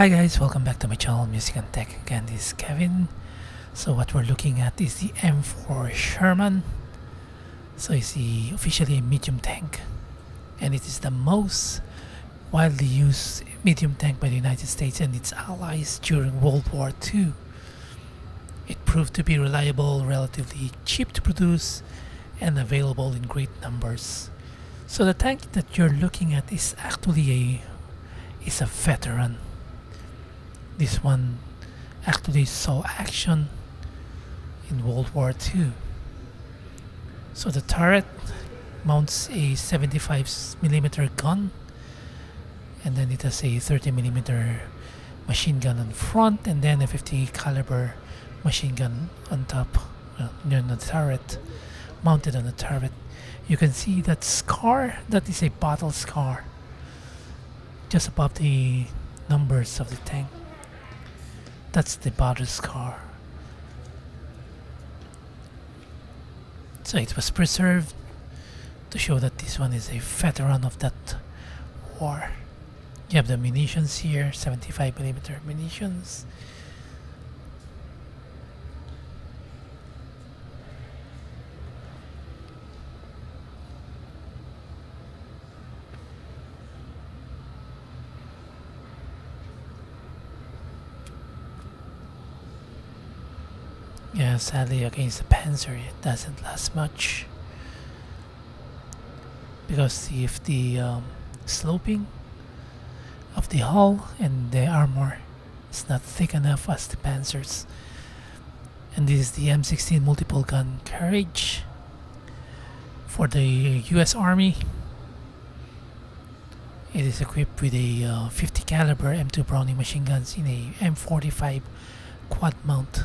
Hi guys, welcome back to my channel Music and Tech. Again, this is Kevin. So what we're looking at is the M4 Sherman. So it's officially a medium tank, and it is the most widely used medium tank by the United States and its allies during World War II. It proved to be reliable, relatively cheap to produce, and available in great numbers. So the tank that you're looking at is actually a veteran. This one actually saw action in World War II. So the turret mounts a 75mm gun, and then it has a 30mm machine gun on front, and then a 50 caliber machine gun on top, near the turret, mounted on the turret. You can see that scar. That is a battle scar just above the numbers of the tank. That's the battle scar. So it was preserved to show that this one is a veteran of that war. You have the munitions here, 75mm munitions. Yeah, sadly against the Panzer it doesn't last much, because if the sloping of the hull and the armor is not thick enough as the Panzers. And this is the M16 multiple gun carriage for the US Army. It is equipped with a 50 caliber M2 Browning machine guns in a M45 quad mount.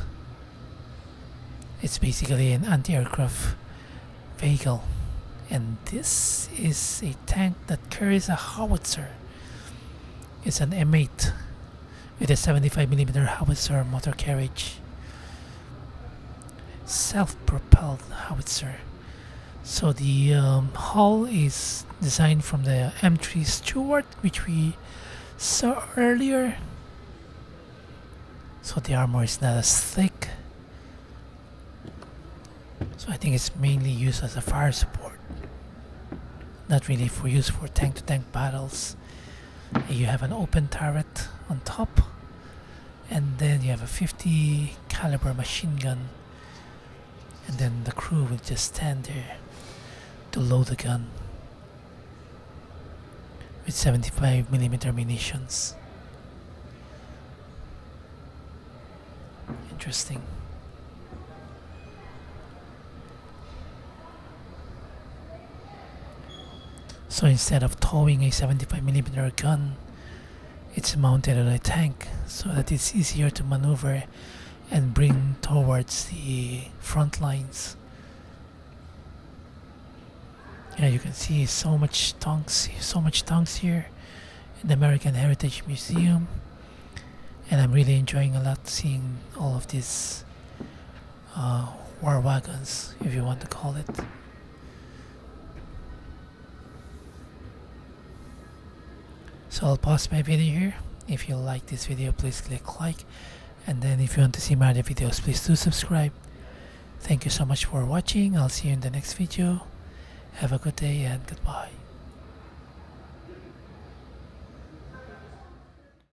It's basically an anti-aircraft vehicle, and this is a tank that carries a howitzer. It's an M8 with a 75mm howitzer motor carriage, self-propelled howitzer. So the hull is designed from the M3 Stuart, which we saw earlier. So the armor is not as thick. So I think it's mainly used as a fire support, not really for use for tank-to-tank battles. You have an open turret on top, and then you have a 50 caliber machine gun, and then the crew will just stand there to load the gun with 75mm munitions. Interesting. So instead of towing a 75mm gun, it's mounted on a tank so that it's easier to maneuver and bring towards the front lines. Yeah, you can see so much tanks here in the American Heritage Museum, and I'm really enjoying a lot seeing all of these war wagons, if you want to call it. So I'll pause my video here. If you like this video, please click like, and then if you want to see my other videos, please do subscribe. Thank you so much for watching. I'll see you in the next video. Have a good day and goodbye.